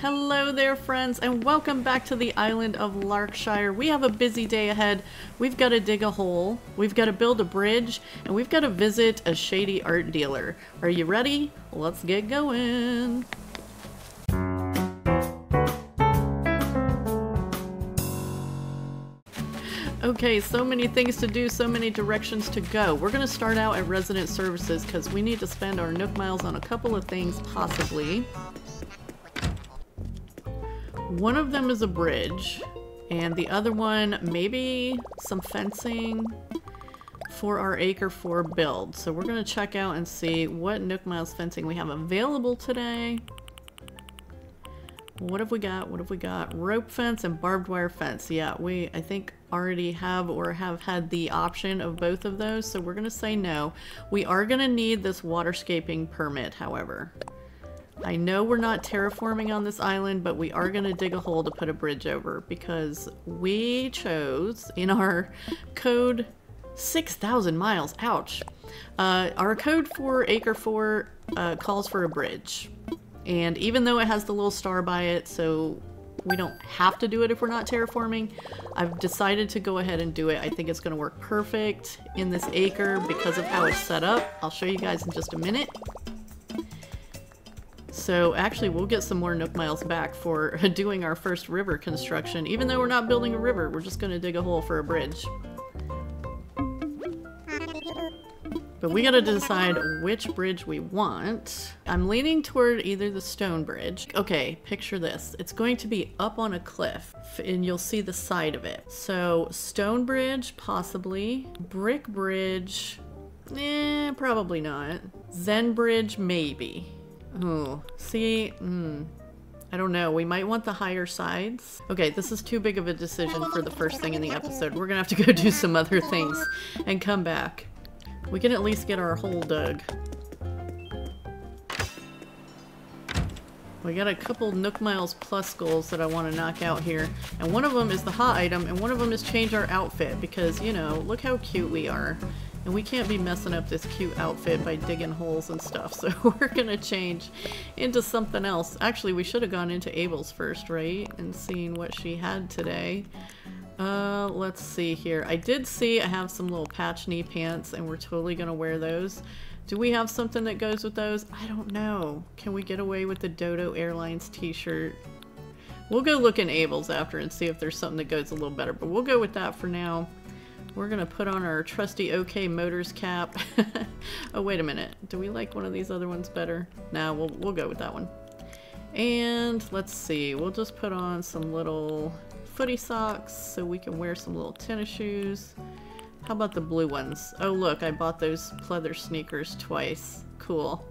Hello there, friends, and welcome back to the island of Larkshire. We have a busy day ahead. We've got to dig a hole, we've got to build a bridge, and we've got to visit a shady art dealer. Are you ready? Let's get going. Okay, so many things to do, so many directions to go. We're going to start out at Resident Services because we need to spend our Nook Miles on a couple of things, possibly. One of them is a bridge, and the other one, maybe some fencing for our acre 4 build. So we're going to check out and see what Nook Miles fencing we have available today. What have we got? What have we got? Rope fence and barbed wire fence. Yeah, I think already have or have had the option of both of those, so we're going to say no. We are going to need this waterscaping permit, however. I know we're not terraforming on this island, but we are going to dig a hole to put a bridge over because we chose in our code 6,000 miles, ouch. Our code for acre 4 calls for a bridge. And even though it has the little star by it, so we don't have to do it if we're not terraforming, I've decided to go ahead and do it. I think it's going to work perfect in this acre because of how it's set up. I'll show you guys in just a minute. So actually we'll get some more Nook Miles back for doing our first river construction. Even though we're not building a river, we're just going to dig a hole for a bridge. But we got to decide which bridge we want. I'm leaning toward either the stone bridge. Okay, picture this. It's going to be up on a cliff and you'll see the side of it. So stone bridge, possibly. Brick bridge, probably not. Zen bridge, maybe. Oh, see, I don't know. We might want the higher sides. Okay, this is too big of a decision for the first thing in the episode. We're gonna have to go do some other things and come back. We can at least get our hole dug. We got a couple Nook Miles plus goals that I want to knock out here. And one of them is the hot item, and one of them is change our outfit because, you know, look how cute we are. And we can't be messing up this cute outfit by digging holes and stuff, so we're gonna change into something else. Actually, we should have gone into Abel's first, right? And seen what she had today. Let's see here. I did see I have some little patch knee pants, and we're totally gonna wear those. Do we have something that goes with those? I don't know. Can we get away with the Dodo Airlines t-shirt? We'll go look in Abel's after and see if there's something that goes a little better, but we'll go with that for now. We're gonna put on our trusty OK Motors cap. Oh, wait a minute. Do we like one of these other ones better? No, we'll go with that one. And let's see, we'll just put on some little footy socks so we can wear some little tennis shoes. How about the blue ones? Oh look, I bought those pleather sneakers twice. Cool.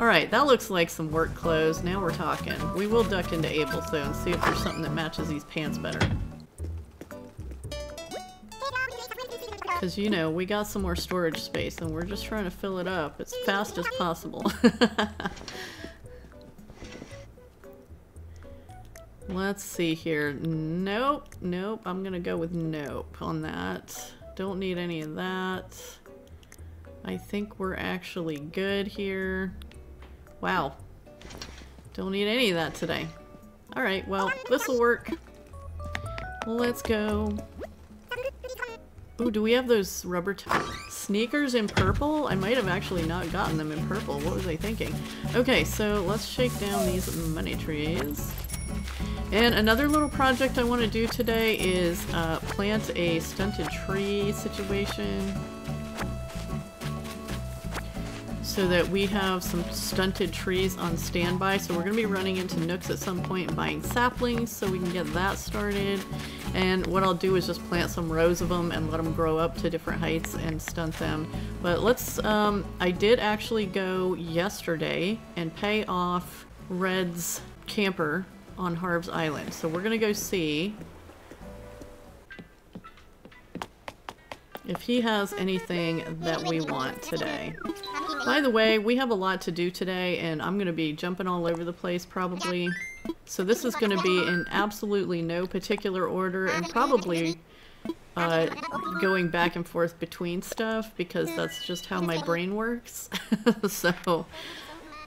Alright, that looks like some work clothes. Now we're talking. We will duck into Abel's though and see if there's something that matches these pants better. Because, you know, we got some more storage space and we're just trying to fill it up as fast as possible. Let's see here. Nope, nope. I'm going to go with nope on that. Don't need any of that. I think we're actually good here. Wow. Don't need any of that today. All right, well, this will work. Let's go. Ooh, do we have those rubber sneakers in purple? I might have actually not gotten them in purple. What was I thinking? Okay, so let's shake down these money trees. And another little project I want to do today is plant a stunted tree situation. So that we have some stunted trees on standby. So we're going to be running into Nooks at some point and buying saplings so we can get that started. And what I'll do is just plant some rows of them and let them grow up to different heights and stunt them. But let's, I did actually go yesterday and pay off Red's camper on Harv's Island. So we're going to go see if he has anything that we want today. By the way, we have a lot to do today and I'm going to be jumping all over the place probably. So this is going to be in absolutely no particular order and probably going back and forth between stuff because that's just how my brain works. So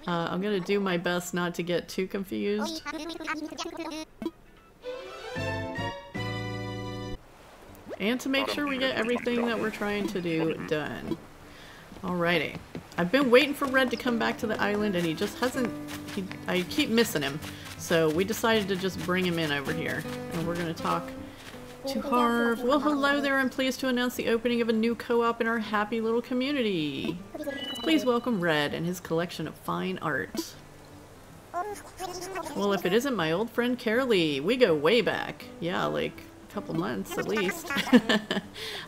I'm gonna do my best not to get too confused. And to make sure we get everything that we're trying to do done. Alrighty. I've been waiting for Red to come back to the island and he just hasn't... I keep missing him. So we decided to just bring him in over here. And we're gonna talk to Harv. Well, hello there. I'm pleased to announce the opening of a new co-op in our happy little community. Please welcome Red and his collection of fine art. Well, if it isn't my old friend Carolee, we go way back. Yeah, like a couple months at least.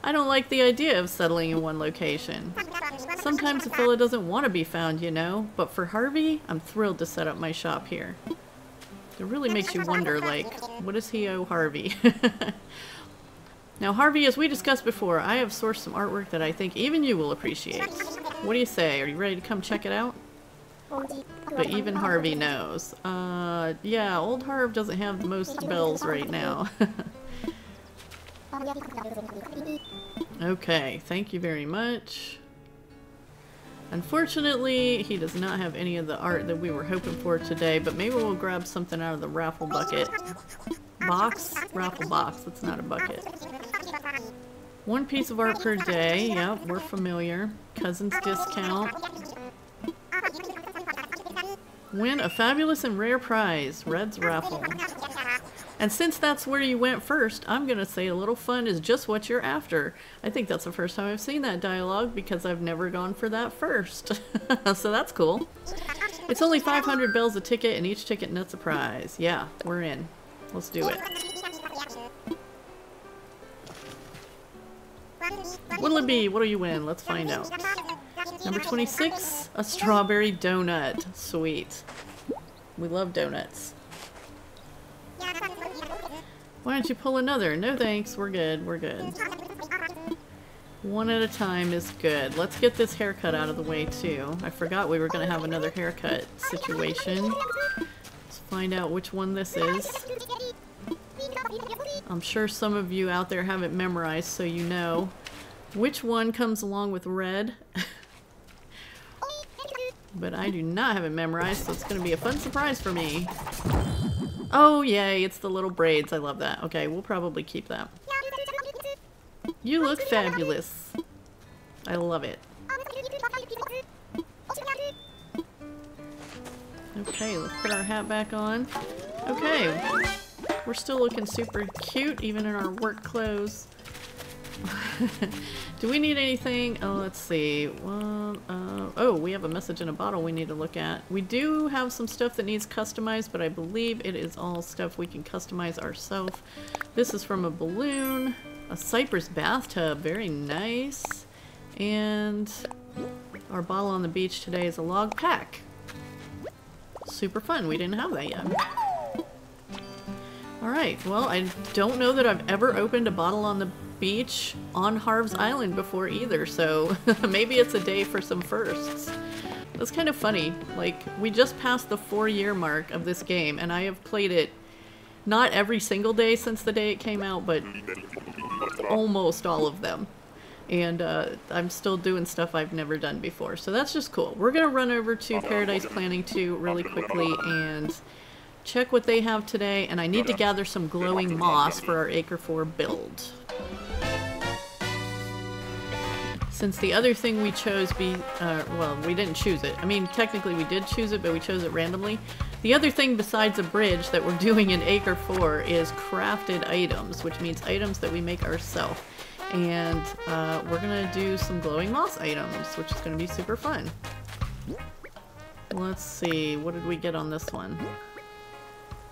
I don't like the idea of settling in one location. Sometimes a fella doesn't want to be found, you know, but for Harvey, I'm thrilled to set up my shop here. It really makes you wonder, like, what does he owe Harvey? Now, Harvey, as we discussed before, I have sourced some artwork that I think even you will appreciate. What do you say? Are you ready to come check it out? But even Harvey knows. Yeah, old Harv doesn't have the most bells right now. Okay, thank you very much. Unfortunately, he does not have any of the art that we were hoping for today, but maybe we'll grab something out of the raffle bucket. Box? Raffle box. That's not a bucket. One piece of art per day. Yep, we're familiar. Cousin's discount. Win a fabulous and rare prize. Red's raffle. And since that's where you went first, I'm going to say a little fun is just what you're after. I think that's the first time I've seen that dialogue because I've never gone for that first. So that's cool. It's only 500 bells a ticket and each ticket nets a prize. Yeah, we're in. Let's do it. What'll it be? What'll you win? Let's find out. Number 26, a strawberry donut. Sweet. We love donuts. Why don't you pull another? No thanks, we're good, we're good. One at a time is good. Let's get this haircut out of the way too. I forgot we were gonna have another haircut situation. Let's find out which one this is. I'm sure some of you out there have it memorized so you know which one comes along with Red. But I do not have it memorized, so it's gonna be a fun surprise for me. Oh, yay, it's the little braids. I love that. Okay, we'll probably keep that. You look fabulous. I love it. Okay, let's put our hat back on. Okay, we're still looking super cute, even in our work clothes. Do we need anything? Oh, let's see. Oh, we have a message in a bottle we need to look at. We do have some stuff that needs customized, but I believe it is all stuff we can customize ourselves. This is from a balloon, a cypress bathtub, very nice. And our bottle on the beach today is a log pack. Super fun. We didn't have that yet. Alright, well, I don't know that I've ever opened a bottle on the beach on Harv's Island before either, so maybe it's a day for some firsts. That's kind of funny. Like, we just passed the 4-year mark of this game, and I have played it not every single day since the day it came out, but almost all of them. And I'm still doing stuff I've never done before, so that's just cool. We're gonna run over to Paradise Planning 2 really quickly and check what they have today, and I need to gather some glowing moss for our Acre 4 build. Since the other thing we chose well, we didn't choose it. I mean, technically we did choose it, but we chose it randomly. The other thing besides a bridge that we're doing in Acre 4 is crafted items, which means items that we make ourselves. And we're gonna do some glowing moss items, which is gonna be super fun. Let's see, what did we get on this one?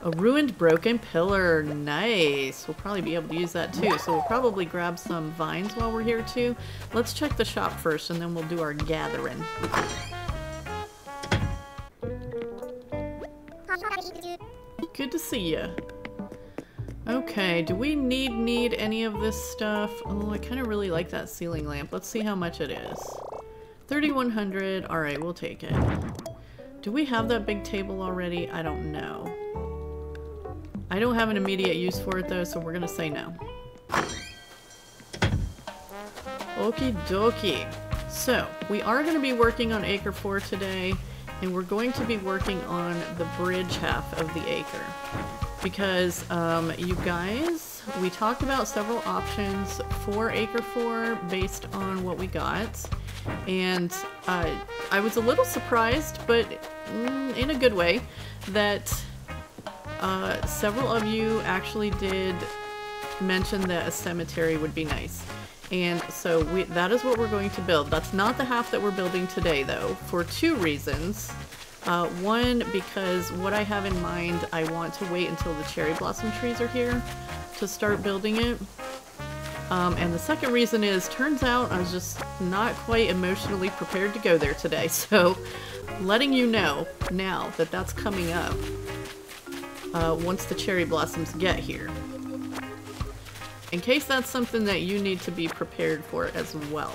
A ruined broken pillar. Nice. We'll probably be able to use that too. So we'll probably grab some vines while we're here too. Let's check the shop first and then we'll do our gathering. Good to see ya. Okay, do we need any of this stuff? Oh, I kind of really like that ceiling lamp. Let's see how much it is. 3,100. Alright, we'll take it. Do we have that big table already? I don't know. I don't have an immediate use for it though, so we're gonna say no. Okie dokie. So, we are gonna be working on Acre 4 today, and we're going to be working on the bridge half of the acre because you guys, we talked about several options for Acre 4 based on what we got, and I was a little surprised, but in a good way, that several of you actually did mention that a cemetery would be nice. And so that is what we're going to build. That's not the half that we're building today though, for two reasons. One, because what I have in mind, I want to wait until the cherry blossom trees are here to start building it. And the second reason is, turns out I was just not quite emotionally prepared to go there today. So letting you know now that that's coming up once the cherry blossoms get here. In case that's something that you need to be prepared for as well.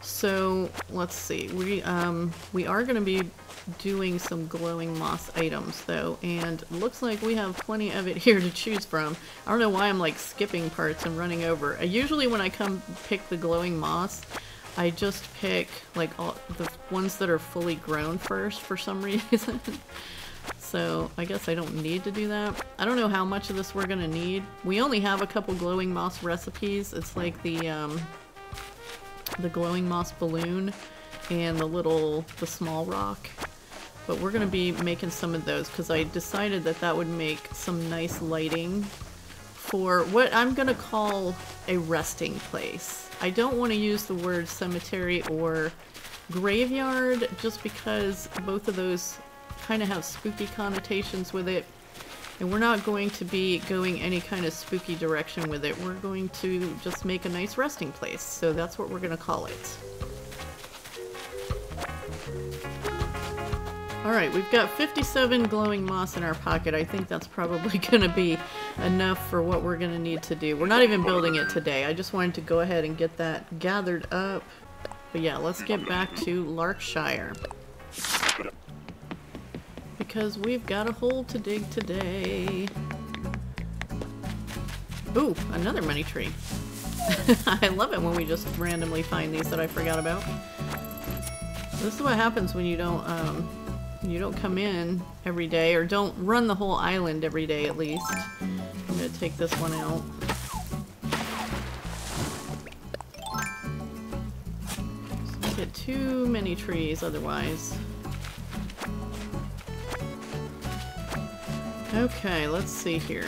So let's see, we are going to be doing some glowing moss items though, and looks like we have plenty of it here to choose from. I don't know why I'm like skipping parts and running over. Usually when I come pick the glowing moss, I just pick like all the ones that are fully grown first for some reason. So I guess I don't need to do that. I don't know how much of this we're gonna need. We only have a couple glowing moss recipes. It's like the glowing moss balloon and the small rock. But we're gonna be making some of those because I decided that that would make some nice lighting for what I'm gonna call a resting place. I don't want to use the word cemetery or graveyard just because both of those kind of have spooky connotations with it, and we're not going to be going any kind of spooky direction with it. We're going to just make a nice resting place, so that's what we're gonna call it. Alright, we've got 57 glowing moss in our pocket. I think that's probably gonna be enough for what we're gonna need to do. We're not even building it today. I just wanted to go ahead and get that gathered up. But yeah, let's get back to Larkshire, because we've got a hole to dig today. Ooh, another money tree. I love it when we just randomly find these that I forgot about. This is what happens when you don't come in every day, or don't run the whole island every day at least. I'm gonna take this one out. So we get too many trees otherwise. Okay, let's see here.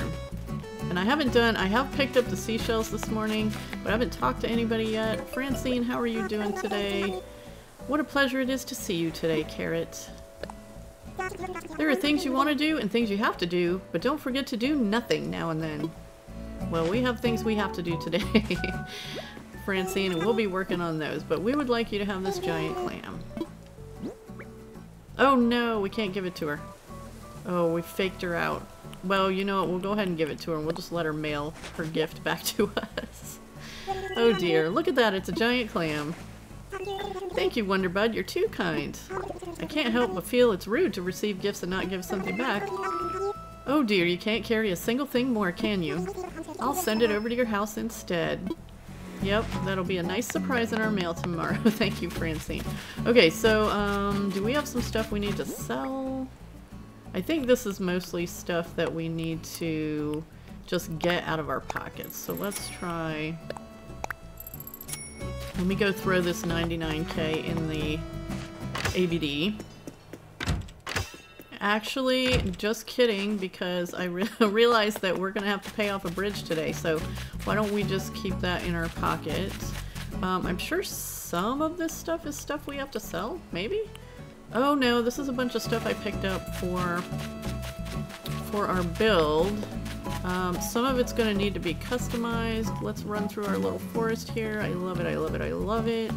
And I have picked up the seashells this morning, but I haven't talked to anybody yet. Francine, how are you doing today? What a pleasure it is to see you today, Carrot. There are things you want to do and things you have to do, but don't forget to do nothing now and then. Well, we have things we have to do today, Francine, and we'll be working on those, but we would like you to have this giant clam. Oh no, we can't give it to her. Oh, we faked her out. Well, you know what, we'll go ahead and give it to her, and we'll just let her mail her gift back to us. Oh dear, look at that, it's a giant clam. Thank you, Wonderbud, you're too kind. I can't help but feel it's rude to receive gifts and not give something back. Oh dear, you can't carry a single thing more, can you? I'll send it over to your house instead. Yep, that'll be a nice surprise in our mail tomorrow. Thank you, Francine. Okay, so, do we have some stuff we need to sell? I think this is mostly stuff that we need to just get out of our pockets. So let's try... Let me go throw this 99k in the ABD. Actually, just kidding, because I realized that we're going to have to pay off a bridge today. So why don't we just keep that in our pocket? I'm sure some of this stuff is stuff we have to sell, maybe? Oh no, this is a bunch of stuff I picked up for our build. Some of it's going to need to be customized. Let's run through our little forest here. I love it, I love it, I love it.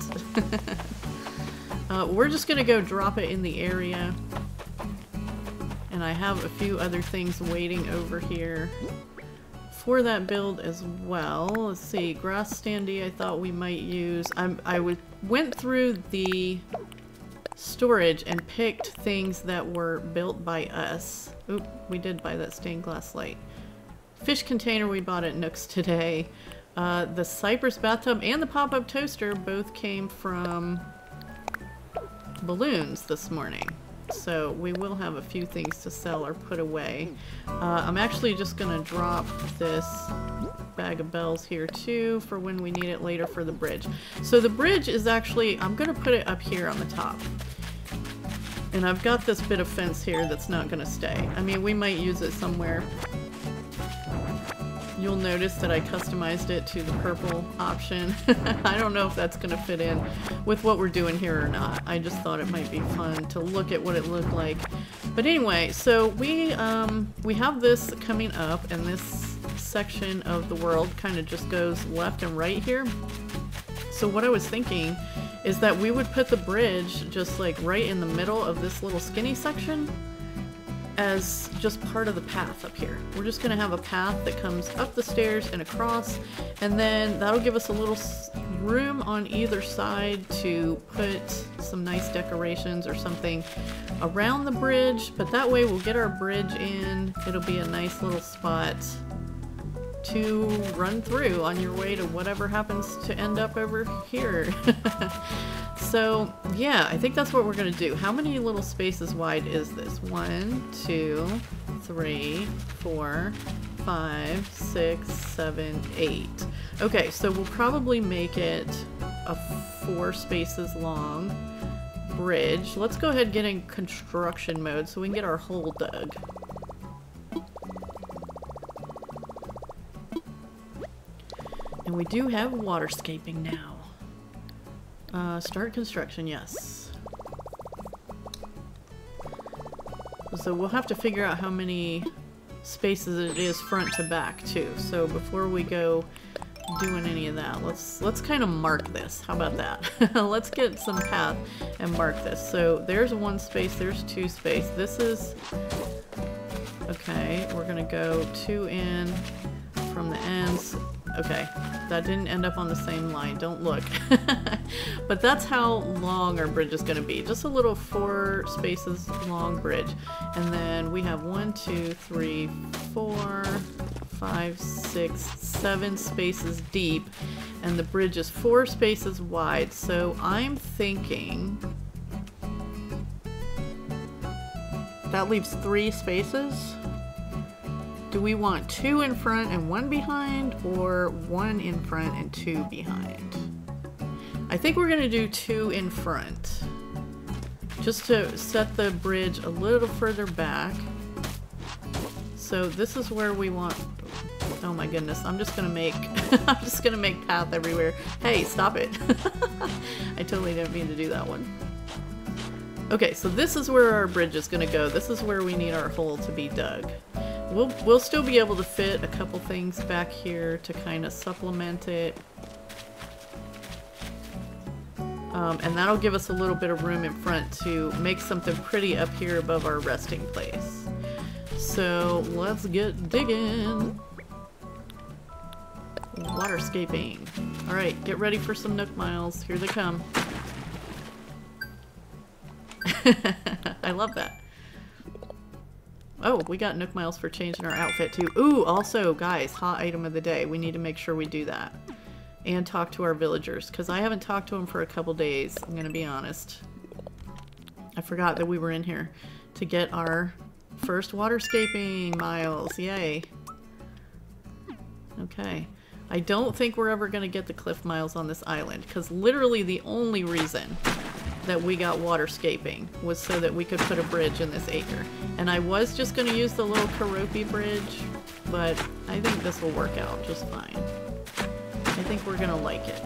We're just going to go drop it in the area. And I have a few other things waiting over here for that build as well. Let's see, grass standee I thought we might use. I went through the storage and picked things that were built by us. Oop, we did buy that stained glass light. Fish container we bought at Nook's today. The Cypress bathtub and the pop-up toaster both came from balloons this morning. so we will have a few things to sell or put away. I'm actually just going to drop this bag of bells here too for when we need it later for the bridge. So the bridge is actually, I'm going to put it up here on the top. And I've got this bit of fence here that's not going to stay. I mean, we might use it somewhere. You'll notice that I customized it to the purple option. I don't know if that's going to fit in with what we're doing here or not. I just thought it might be fun to look at what it looked like. But anyway, so we have this coming up, and this section of the world kind of just goes left and right here. So what I was thinking is that we would put the bridge just like right in the middle of this little skinny section, as just part of the path up here. We're just gonna have a path that comes up the stairs and across, and then that'll give us a little room on either side to put some nice decorations or something around the bridge, but that way we'll get our bridge in. It'll be a nice little spot to run through on your way to whatever happens to end up over here. So yeah, I think that's what we're gonna do. How many little spaces wide is this? 1, 2, 3, 4, 5, 6, 7, 8. Okay, so we'll probably make it a 4 spaces long bridge. Let's go ahead and get in construction mode so we can get our hole dug. And we do have waterscaping now. Start construction, yes. So we'll have to figure out how many spaces it is front to back too. So before we go doing any of that, let's kind of mark this. How about that? Let's get some path and mark this. So there's 1 space, there's 2 space. This is... okay, we're gonna go 2 in from the ends. Okay, that didn't end up on the same line, don't look. But that's how long our bridge is going to be. Just a little 4 spaces long bridge. And then we have 1, 2, 3, 4, 5, 6, 7 spaces deep. And the bridge is 4 spaces wide. So I'm thinking that leaves 3 spaces. Do we want 2 in front and 1 behind, or 1 in front and 2 behind? I think we're going to do 2 in front, just to set the bridge a little further back. So this is where we want... oh my goodness, I'm just going to make... I'm just going to make path everywhere. Hey, stop it. I totally didn't mean to do that one. Okay, so this is where our bridge is going to go. This is where we need our hole to be dug. We'll still be able to fit a couple things back here to kind of supplement it. And that'll give us a little bit of room in front to make something pretty up here above our resting place. So let's get digging. Waterscaping. All right, get ready for some Nook Miles. Here they come. I love that. Oh, we got Nook Miles for changing our outfit too. Ooh, also guys, hot item of the day. We need to make sure we do that. And talk to our villagers, because I haven't talked to them for a couple days, I'm going to be honest. I forgot that we were in here to get our first waterscaping miles. Yay. Okay. I don't think we're ever going to get the cliff miles on this island, because literally the only reason that we got waterscaping was so that we could put a bridge in this acre. And I was just going to use the little Karopi bridge, but I think this will work out just fine. I think we're going to like it.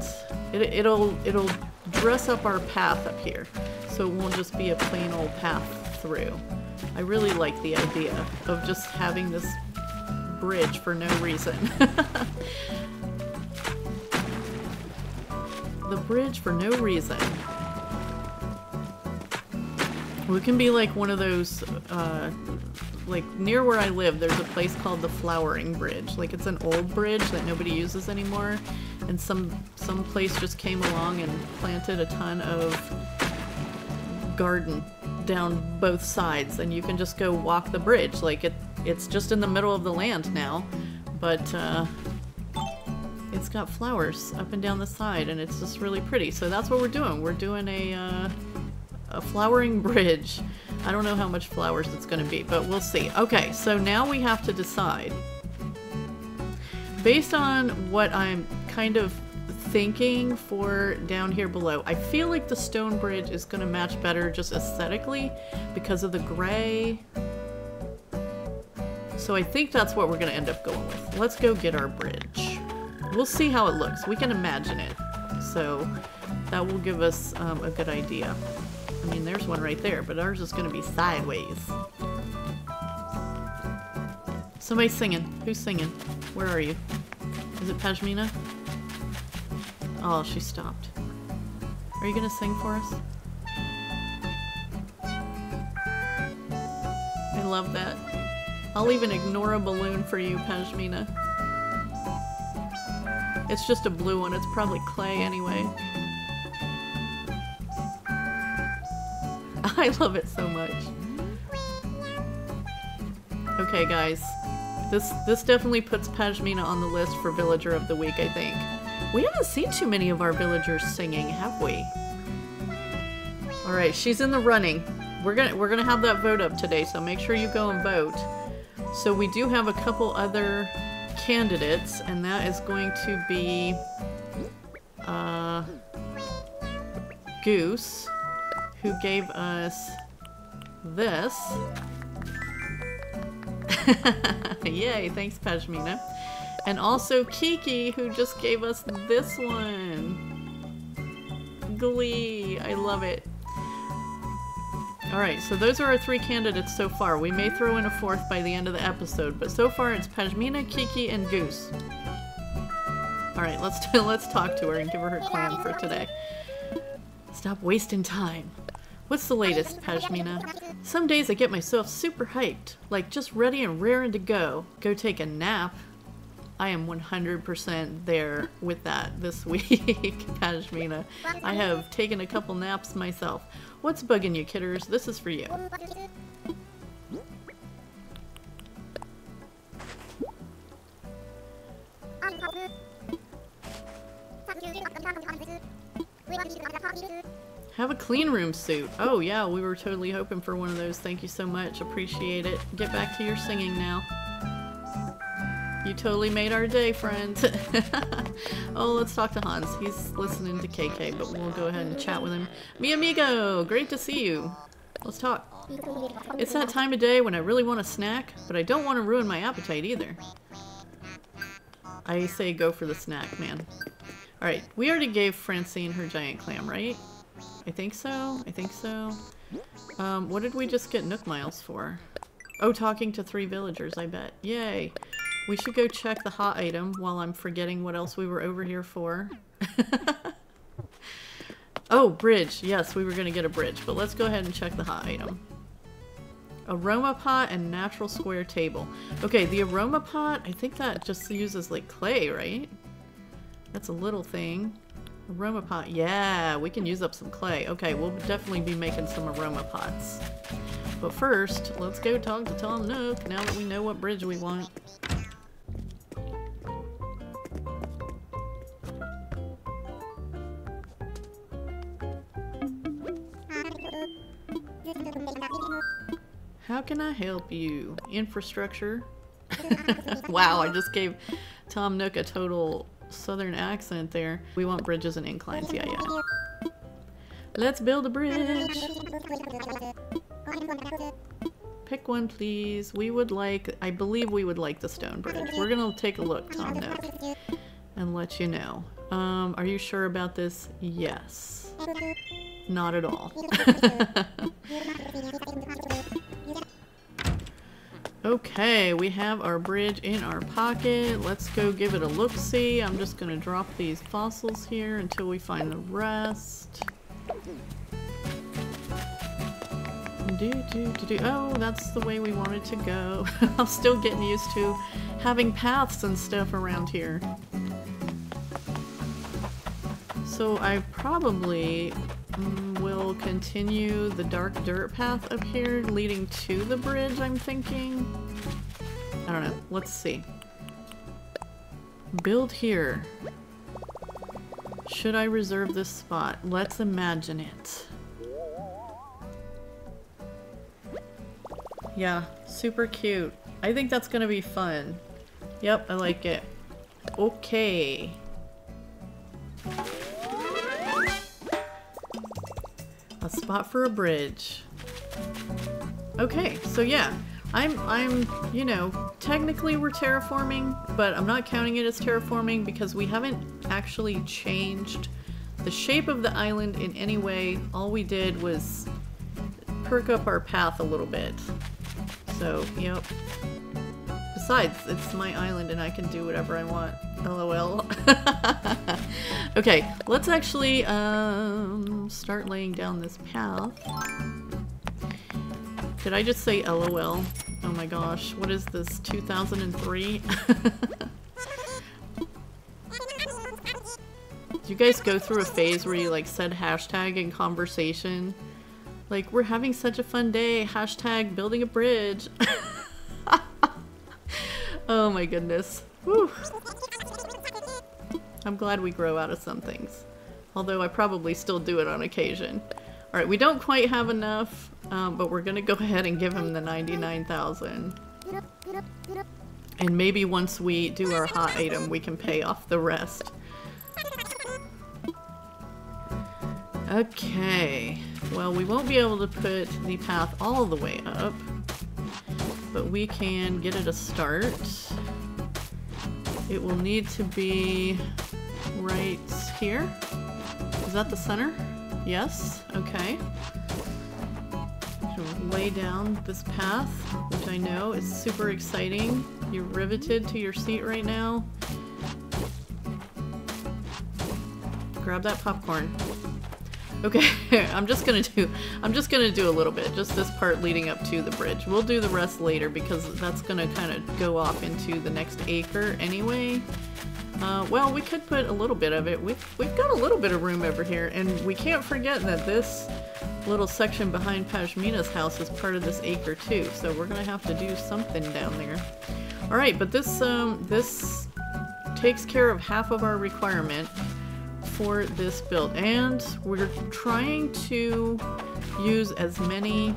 It'll dress up our path up here, so it won't just be a plain old path through. I really like the idea of just having this bridge for no reason. The bridge for no reason. We can be like one of those, like near where I live, there's a place called the Flowering Bridge. Like it's an old bridge that nobody uses anymore, and some place just came along and planted a ton of garden down both sides, and you can just go walk the bridge. Like it's just in the middle of the land now, but it's got flowers up and down the side, and it's just really pretty. So that's what we're doing. We're doing a flowering bridge. I don't know how much flowers it's going to be, but we'll see. Okay, so now we have to decide. Based on what I'm kind of thinking for down here below, I feel like the stone bridge is going to match better just aesthetically because of the gray. So I think that's what we're going to end up going with. Let's go get our bridge. We'll see how it looks. We can imagine it. So that will give us a good idea. I mean, there's one right there, but ours is going to be sideways. Somebody's singing. Who's singing? Where are you? Is it Pashmina? Oh, she stopped. Are you going to sing for us? I love that. I'll even ignore a balloon for you, Pashmina. It's just a blue one. It's probably clay anyway. I love it so much. Okay, guys. This definitely puts Pashmina on the list for Villager of the Week, I think. We haven't seen too many of our villagers singing, have we? Alright, she's in the running. We're gonna have that vote up today, so make sure you go and vote. So we do have a couple other candidates, and that is going to be Goose, who gave us this. Yay, thanks Pashmina. And also Kiki, who just gave us this one. Glee, I love it. Alright, so those are our three candidates so far. We may throw in a fourth by the end of the episode, but so far it's Pashmina, Kiki, and Goose. Alright, let's talk to her and give her her clam for today. Stop wasting time. What's the latest, Pashmina? Some days I get myself super hyped, like just ready and raring to go. Go take a nap. I am 100% there with that this week, Pashmina. I have taken a couple naps myself. What's bugging you, kidders? This is for you. Have a clean room suit. Oh yeah, we were totally hoping for one of those. Thank you so much. Appreciate it. Get back to your singing now. You totally made our day, friends. Oh, let's talk to Hans. He's listening to KK, but we'll go ahead and chat with him. Mi amigo! Great to see you. Let's talk. It's that time of day when I really want a snack, but I don't want to ruin my appetite either. I say go for the snack, man. Alright, we already gave Francine her giant clam, right? I think so. I think so. What did we just get Nook Miles for? Oh, talking to three villagers, I bet. Yay! We should go check the hot item while I'm forgetting what else we were over here for. Oh, bridge. Yes, we were going to get a bridge, but let's go ahead and check the hot item. Aroma pot and natural square table. Okay, the aroma pot, I think that just uses like clay, right? That's a little thing. Aroma pot. Yeah, we can use up some clay. Okay, we'll definitely be making some aroma pots. But first, let's go talk to Tom Nook now that we know what bridge we want. How can I help you? Infrastructure? Wow, I just gave Tom Nook a total southern accent there. We want bridges and inclines, yeah, yeah. Let's build a bridge! Pick one, please. We would like, I believe we would like the stone bridge. We're gonna take a look, Tom Nook, and let you know. Are you sure about this? Yes. Not at all. Okay, we have our bridge in our pocket. Let's go give it a look-see. I'm just gonna drop these fossils here until we find the rest. Oh, that's the way we wanted to go. I'm still getting used to having paths and stuff around here. So I probably we'll continue the dark dirt path up here leading to the bridge, I'm thinking. I don't know. Let's see. Build here. Should I reserve this spot? Let's imagine it. Yeah, super cute. I think that's gonna be fun. Yep, I like it. Okay. A spot for a bridge. Okay, so yeah. I'm, you know, technically we're terraforming, but I'm not counting it as terraforming because we haven't actually changed the shape of the island in any way. All we did was perk up our path a little bit. So, yep. Besides, it's my island and I can do whatever I want. LOL. Okay, let's actually start laying down this path. Did I just say LOL? Oh my gosh, what is this, 2003? Did you guys go through a phase where you like said hashtag in conversation? Like, we're having such a fun day, hashtag building a bridge. Oh my goodness. Whew. I'm glad we grow out of some things. Although I probably still do it on occasion. Alright, we don't quite have enough. But we're gonna go ahead and give him the 99,000. And maybe once we do our hot item, we can pay off the rest. Okay. Well, we won't be able to put the path all the way up. But we can get it a start. It will need to be right here. Is that the center? Yes. Okay. Lay down this path, which I know is super exciting. You're riveted to your seat right now. Grab that popcorn. Okay, I'm just gonna do a little bit, just this part leading up to the bridge. We'll do the rest later because that's gonna kind of go off into the next acre anyway. Well, we could put a little bit of it. We've got a little bit of room over here, and we can't forget that this little section behind Pashmina's house is part of this acre too, so we're gonna have to do something down there. All right, but this this takes care of half of our requirement for this build, and we're trying to use as many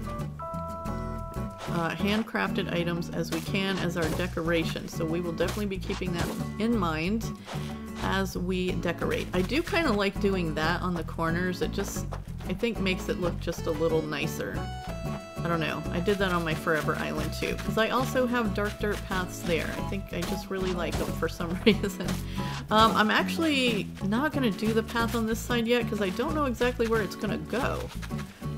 handcrafted items as we can as our decoration, so we will definitely be keeping that in mind as we decorate. I do kind of like doing that on the corners. It just, I think, makes it look just a little nicer. I don't know. I did that on my Forever Island too, because I also have dark dirt paths there. I think I just really like them for some reason. I'm actually not going to do the path on this side yet because I don't know exactly where it's going to go.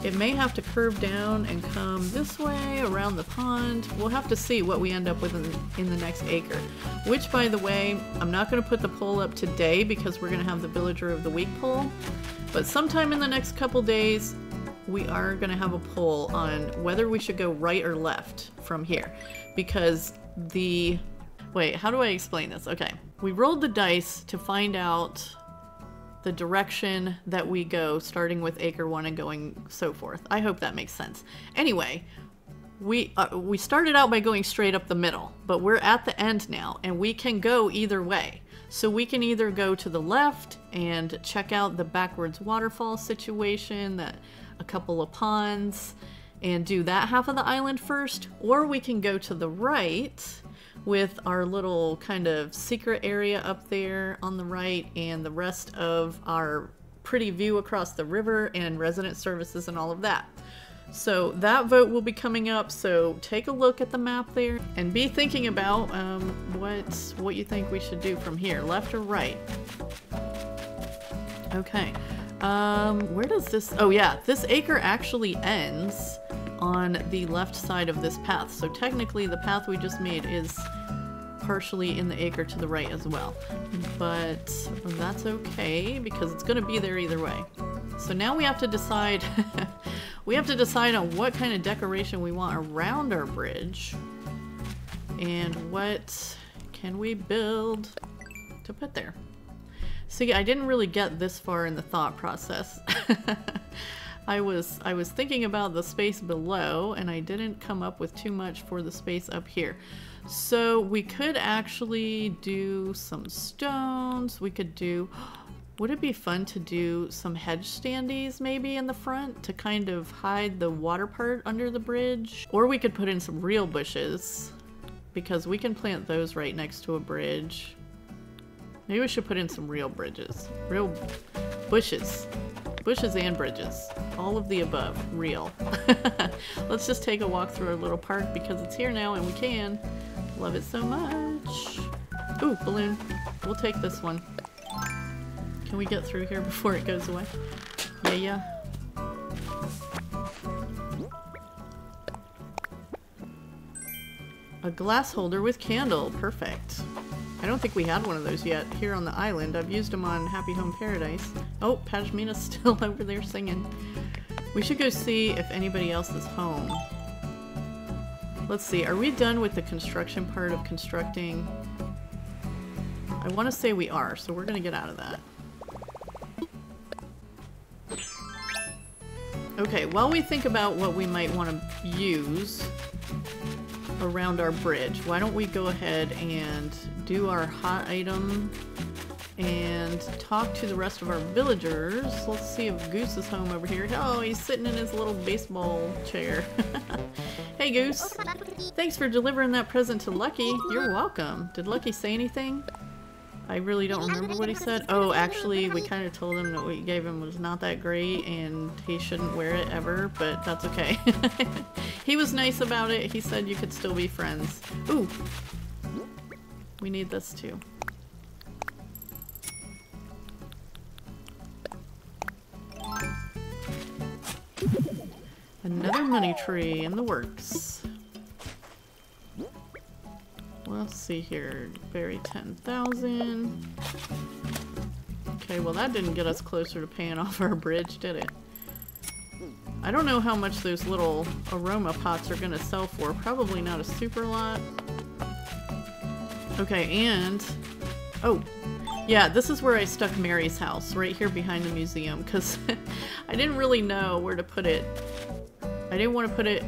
It may have to curve down and come this way around the pond. We'll have to see what we end up with in the next acre. Which, by the way, I'm not going to put the poll up today because we're going to have the Villager of the Week poll. But sometime in the next couple days, we are going to have a poll on whether we should go right or left from here. Because the... Wait, how do I explain this? Okay. We rolled the dice to find out the direction that we go, starting with acre one and going so forth. I hope that makes sense. Anyway, we started out by going straight up the middle, but we're at the end now, and we can go either way. So we can either go to the left and check out the backwards waterfall situation, that a couple of ponds, and do that half of the island first, or we can go to the right with our little kind of secret area up there on the right and the rest of our pretty view across the river and Resident Services and all of that. So that vote will be coming up, so take a look at the map there and be thinking about what you think we should do from here, left or right. Okay, where does this, oh yeah, this acre actually ends on the left side of this path, so technically the path we just made is partially in the acre to the right as well, but that's okay because it's going to be there either way. So now we have to decide on what kind of decoration we want around our bridge and what can we build to put there. See, I didn't really get this far in the thought process. I was thinking about the space below, and I didn't come up with too much for the space up here. So we could actually do some stones. We could do... Would it be fun to do some hedge standees maybe in the front to kind of hide the water part under the bridge? Or we could put in some real bushes because we can plant those right next to a bridge. Maybe we should put in some real bridges. Real bushes. Bushes and bridges. All of the above. Real. Let's just take a walk through our little park because it's here now and we can. Love it so much. Ooh, balloon. We'll take this one. Can we get through here before it goes away? Yeah, yeah. A glass holder with candle. Perfect. I don't think we had one of those yet here on the island. I've used them on Happy Home Paradise. Oh, Pashmina's still over there singing. We should go see if anybody else is home. Let's see. Are we done with the construction part of constructing? I want to say we are, so we're going to get out of that. Okay, while we think about what we might want to use around our bridge, why don't we go ahead and do our hot item and talk to the rest of our villagers. Let's see if Goose is home over here. Oh, he's sitting in his little baseball chair. Hey, Goose. Thanks for delivering that present to Lucky. You're welcome. Did Lucky say anything? I really don't remember what he said. Oh, actually, we kind of told him that what you gave him was not that great and he shouldn't wear it ever, but that's okay. He was nice about it. He said you could still be friends. Ooh! We need this too. Another money tree in the works. Let's see here. Bury 10,000. Okay, well that didn't get us closer to paying off our bridge, did it? I don't know how much those little aroma pots are gonna sell for. Probably not a super lot. Okay, and... oh! Yeah, this is where I stuck Mary's house, right here behind the museum, because I didn't really know where to put it. I didn't want to put it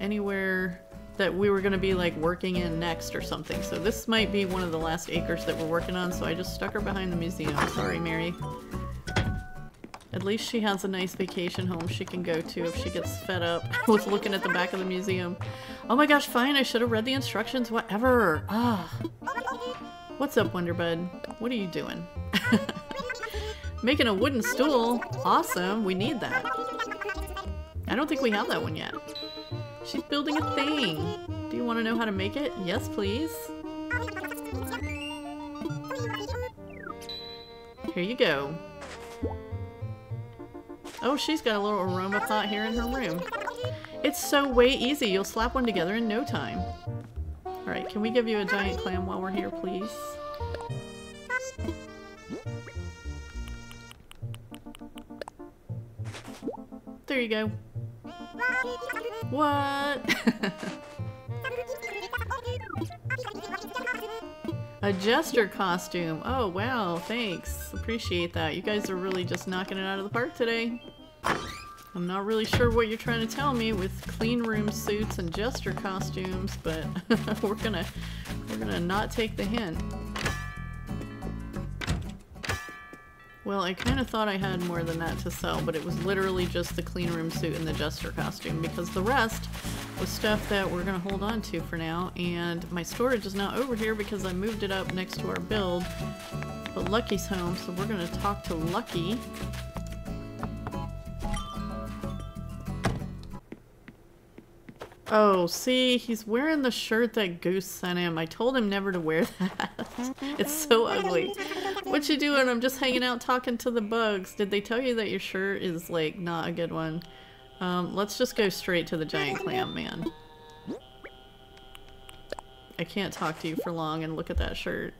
anywhere that we were going to be like working in next or something. So this might be one of the last acres that we're working on, so I just stuck her behind the museum. Sorry, Mary. At least she has a nice vacation home she can go to if she gets fed up with looking at the back of the museum. Oh my gosh, fine, I should have read the instructions, whatever. Ah. What's up, Wonderbud? What are you doing? Making a wooden stool? Awesome, we need that. I don't think we have that one yet. She's building a thing. Do you want to know how to make it? Yes, please. Here you go. Oh, she's got a little aroma pot here in her room. It's so way easy. You'll slap one together in no time. Alright, can we give you a giant clam while we're here, please? There you go. What? A jester costume. Oh, wow. Thanks. Appreciate that. You guys are really just knocking it out of the park today. I'm not really sure what you're trying to tell me with clean room suits and jester costumes, but we're gonna not take the hint. Well, I kind of thought I had more than that to sell, but it was literally just the clean room suit and the jester costume because the rest was stuff that we're going to hold on to for now. And my storage is now over here because I moved it up next to our build. But Lucky's home, so we're going to talk to Lucky. Oh, see, he's wearing the shirt that Goose sent him. I told him never to wear that. It's so ugly. What you doing? I'm just hanging out talking to the bugs. Did they tell you that your shirt is, like, not a good one? Let's just go straight to the giant clam, man. I can't talk to you for long and look at that shirt.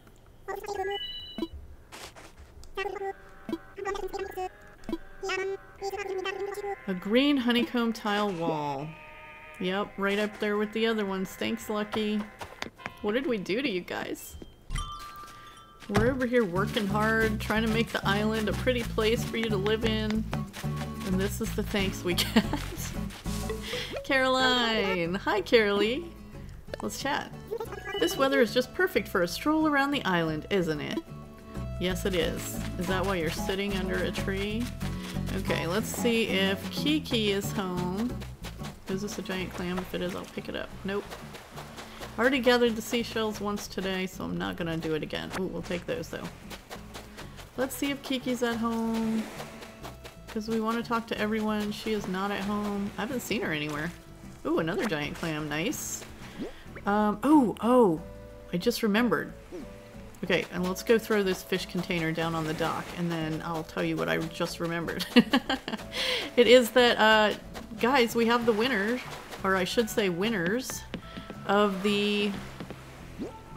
A green honeycomb tile wall. Yep, right up there with the other ones. Thanks, Lucky. What did we do to you guys? We're over here working hard, trying to make the island a pretty place for you to live in. And this is the thanks we get. Caroline! Hi, Carolee! Let's chat. This weather is just perfect for a stroll around the island, isn't it? Yes, it is. Is that why you're sitting under a tree? Okay, let's see if Kiki is home. Is this a giant clam? If it is, I'll pick it up. Nope. I already gathered the seashells once today, so I'm not gonna do it again. Ooh, we'll take those though. Let's see if Kiki's at home, because we want to talk to everyone. She is not at home. I haven't seen her anywhere. Ooh, another giant clam. Nice. Oh, I just remembered. Okay, and let's go throw this fish container down on the dock, and then I'll tell you what I just remembered. It is that, guys, we have the winner, or I should say winners, of the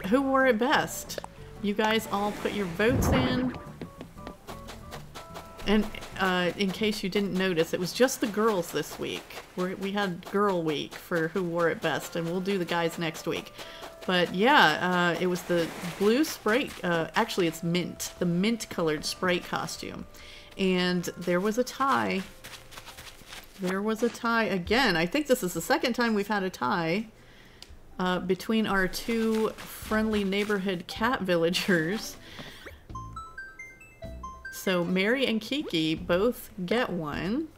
Who Wore It Best. You guys all put your votes in. And in case you didn't notice, it was just the girls this week. We had girl week for Who Wore It Best, and we'll do the guys next week. But yeah, it was the blue Sprite, actually it's mint, the mint colored Sprite costume. And there was a tie. There was a tie again. I think this is the second time we've had a tie between our two friendly neighborhood cat villagers. So Mary and Kiki both get one,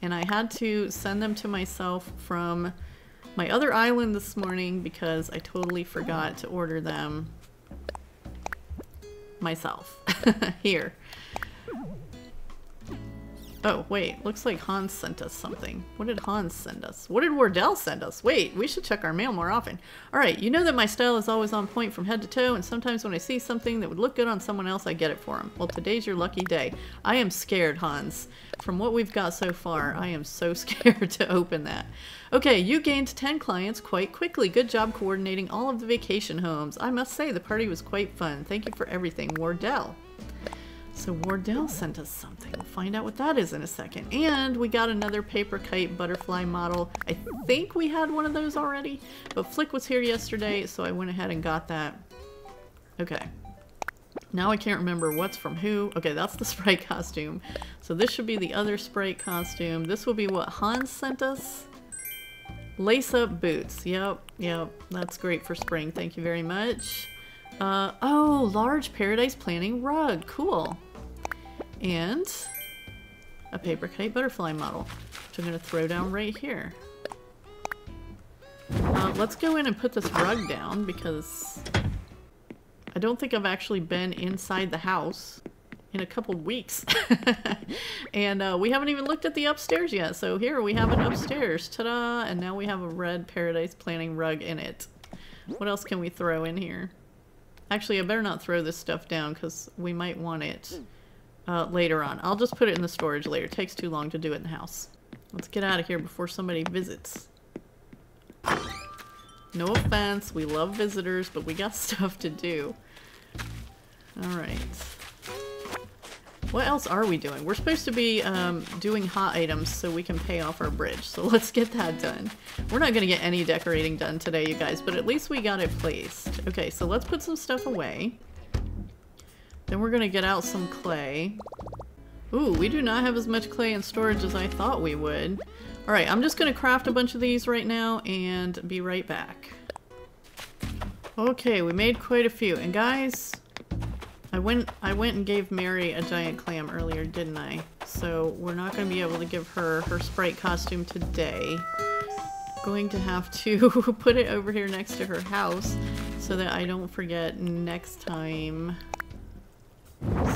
and I had to send them to myself from my other island this morning because I totally forgot to order them myself here. Oh wait, looks like Hans sent us something. What did Hans send us? What did Wardell send us? Wait, we should check our mail more often. Alright, you know that my style is always on point from head to toe, and sometimes when I see something that would look good on someone else, I get it for them. Well, today's your lucky day. I am scared, Hans. From what we've got so far, I am so scared to open that. Okay, you gained 10 clients quite quickly. Good job coordinating all of the vacation homes. I must say, the party was quite fun. Thank you for everything, Wardell. So Wardell sent us something. We'll find out what that is in a second. And we got another paper kite butterfly model. I think we had one of those already, but Flick was here yesterday, so I went ahead and got that. Okay. Now I can't remember what's from who. Okay, that's the Sprite costume. So this should be the other Sprite costume. This will be what Hans sent us. Lace-up boots. Yep. That's great for spring. Thank you very much. Oh, large Paradise Planning rug. Cool. And a paper kite butterfly model, which I'm going to throw down right here. Let's go in and put this rug down because I don't think I've actually been inside the house in a couple weeks. And we haven't even looked at the upstairs yet. So here we have an upstairs. Ta-da! And now we have a red Paradise Planning rug in it. What else can we throw in here? Actually, I better not throw this stuff down because we might want it later on. I'll just put it in the storage later. It takes too long to do it in the house. Let's get out of here before somebody visits. No offense. We love visitors, but we got stuff to do. Alright. What else are we doing? We're supposed to be doing hot items so we can pay off our bridge. So let's get that done. We're not going to get any decorating done today, you guys, but at least we got it placed. Okay, so let's put some stuff away. Then we're going to get out some clay. Ooh, we do not have as much clay in storage as I thought we would. Alright, I'm just going to craft a bunch of these right now and be right back. Okay, we made quite a few. And guys... I went and gave Mary a giant clam earlier, didn't I? So we're not going to be able to give her her Sprite costume today. Going to have to put it over here next to her house so that I don't forget next time.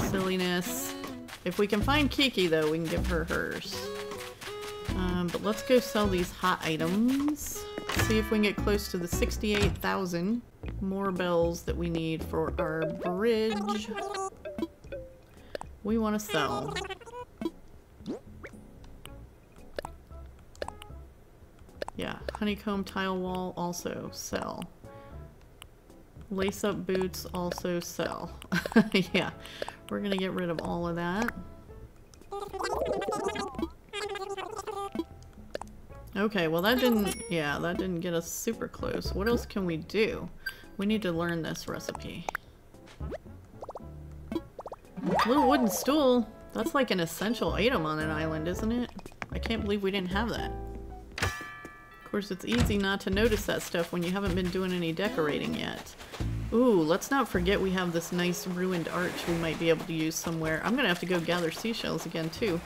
Silliness. If we can find Kiki though, we can give her hers. But let's go sell these hot items. See if we can get close to the 68,000. More bells that we need for our bridge. We want to sell. Yeah, honeycomb tile wall, also sell. Lace-up boots, also sell. Yeah, we're gonna get rid of all of that. Okay, well that didn't, yeah, that didn't get us super close. What else can we do? We need to learn this recipe. Little wooden stool. That's like an essential item on an island, isn't it? I can't believe we didn't have that. Of course, it's easy not to notice that stuff when you haven't been doing any decorating yet. Ooh, let's not forget we have this nice ruined arch we might be able to use somewhere. I'm gonna have to go gather seashells again too.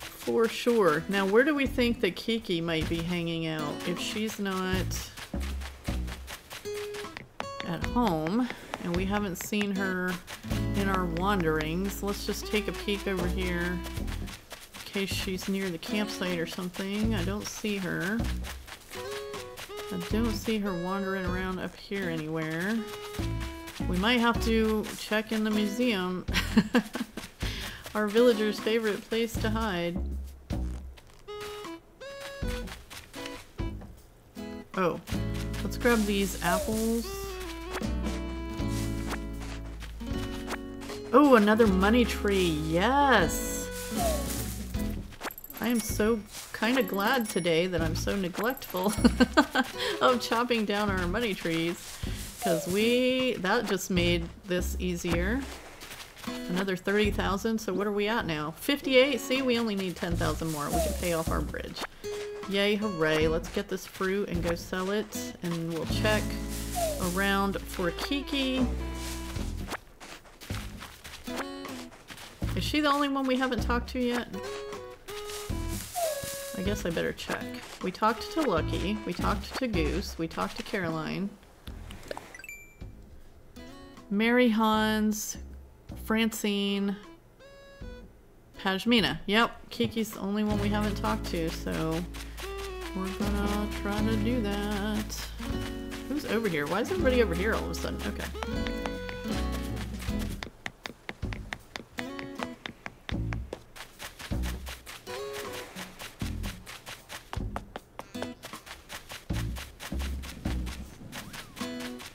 For sure. Now where do we think that Kiki might be hanging out? If she's not at home and we haven't seen her in our wanderings, let's just take a peek over here in case she's near the campsite or something. I don't see her. I don't see her wandering around up here anywhere. We might have to check in the museum. Our villager's favorite place to hide. Oh, let's grab these apples. Oh, another money tree, yes! I am so kind of glad today that I'm so neglectful of chopping down our money trees, because that just made this easier. Another 30,000, so what are we at now? 58? See, we only need 10,000 more. We can pay off our bridge. Yay, hooray. Let's get this fruit and go sell it, and we'll check around for Kiki. Is she the only one we haven't talked to yet? I guess I better check. We talked to Lucky, we talked to Goose, we talked to Caroline. Mary, Hans, Francine, Pashmina. Yep, Kiki's the only one we haven't talked to, so we're gonna try to do that. Who's over here? Why is everybody over here all of a sudden? Okay.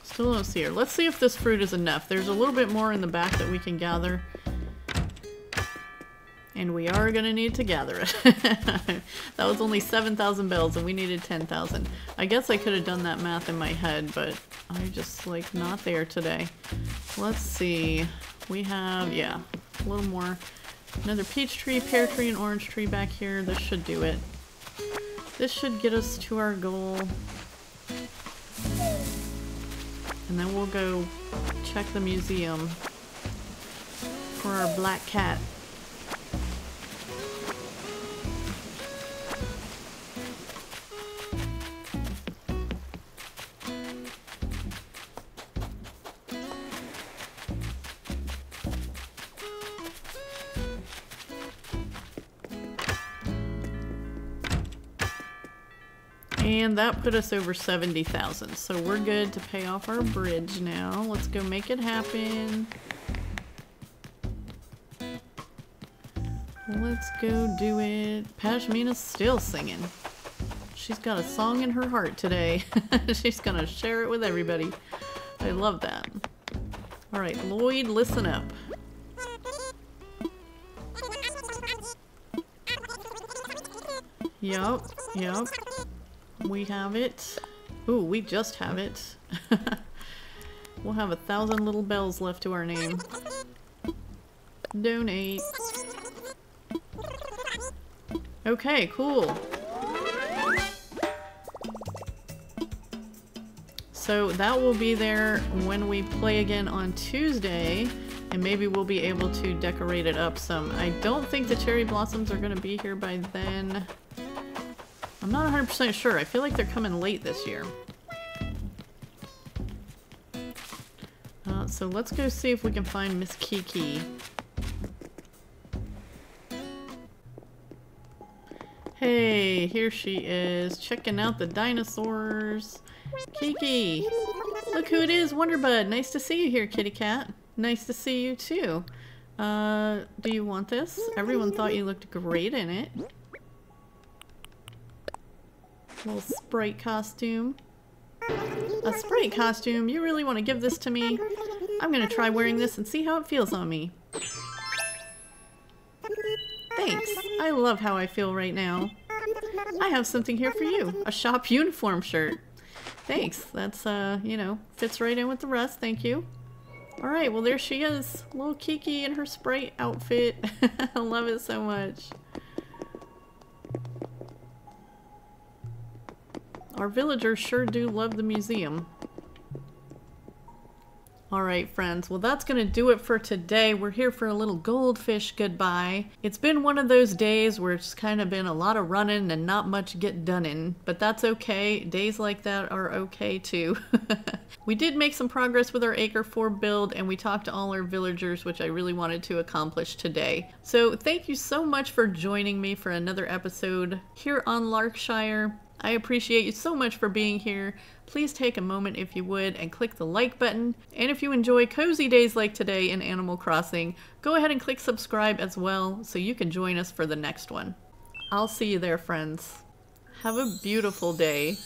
Still don't see her. Let's see if this fruit is enough. There's a little bit more in the back that we can gather. And we are going to need to gather it. That was only 7,000 bells and we needed 10,000. I guess I could have done that math in my head, but I'm just like not there today. Let's see. We have, yeah, a little more. Another peach tree, pear tree, and orange tree back here. This should do it. This should get us to our goal. And then we'll go check the museum for our black cat. And that put us over 70,000, so we're good to pay off our bridge now. Let's go make it happen. Let's go do it. Pashmina's still singing. She's got a song in her heart today. She's gonna share it with everybody. I love that. All right, Lloyd, listen up. Yup, yup. We have it. Ooh, we just have it. We'll have 1,000 little bells left to our name. Donate. Okay, cool. So that will be there when we play again on Tuesday, and maybe we'll be able to decorate it up some. I don't think the cherry blossoms are going to be here by then. I'm not 100% sure. I feel like they're coming late this year. So let's go see if we can find Miss Kiki. Hey, here she is, checking out the dinosaurs. Kiki! Look who it is, Wonderbud! Nice to see you here, kitty cat. Nice to see you too. Do you want this? Everyone thought you looked great in it. Little sprite costume. A sprite costume? You really want to give this to me? I'm gonna try wearing this and see how it feels on me. Thanks. I love how I feel right now. I have something here for you. A shop uniform shirt. Thanks. That's, you know, fits right in with the rest. Thank you. Alright, well there she is. Little Kiki in her sprite outfit. I love it so much. Our villagers sure do love the museum. All right, friends. Well, that's going to do it for today. We're here for a little goldfish goodbye. It's been one of those days where it's kind of been a lot of running and not much get done in, but that's okay. Days like that are okay too. We did make some progress with our Acre 4 build, and we talked to all our villagers, which I really wanted to accomplish today. So thank you so much for joining me for another episode here on Larkshire. I appreciate you so much for being here. Please take a moment if you would and click the like button. And if you enjoy cozy days like today in Animal Crossing, go ahead and click subscribe as well so you can join us for the next one. I'll see you there, friends. Have a beautiful day.